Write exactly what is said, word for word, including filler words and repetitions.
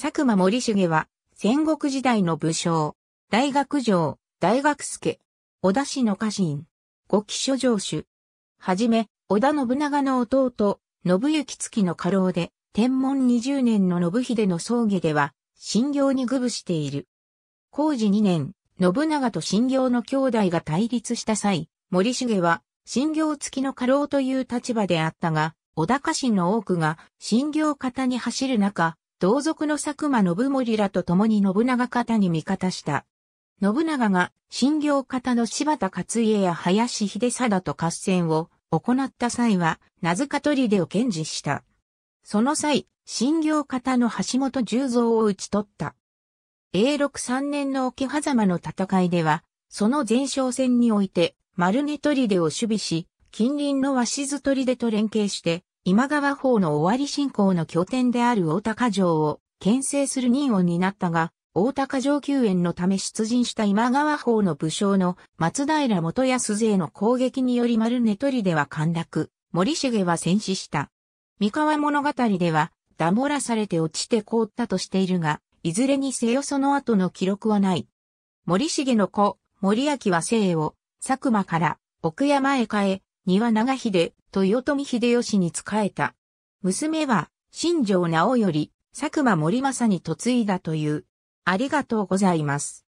佐久間盛重は、戦国時代の武将、大学丞、大学助、織田氏の家臣、五木所城主。はじめ、織田信長の弟、信行付の家老で、天文にじゅうねんの信秀の葬儀では、信行に愚侮している。弘治にねん、信長と信行の兄弟が対立した際、盛重は、信行付きの家老という立場であったが、織田家臣の多くが信行方に走る中、同族の佐久間信盛らと共に信長方に味方した。信長が信行方の柴田勝家や林秀貞と合戦を行った際は、名塚砦を堅持した。その際、信行方の橋本十三を討ち取った。永禄さんねんの桶狭間の戦いでは、その前哨戦において、丸根砦を守備し、近隣の鷲津砦と連携して、今川方の尾張侵攻の拠点である大高城を牽制する任を担ったが、大高城救援のため出陣した今川方の武将の松平元康勢の攻撃により丸根砦は陥落、盛重は戦死した。三河物語では、だもらされて落ちて凍ったとしているが、いずれにせよその後の記録はない。盛重の子、盛昭は姓を、佐久間から奥山へ変え、庭長秀、豊臣秀吉に仕えた。娘は、新城直頼、佐久間盛政に嫁いだという。ありがとうございます。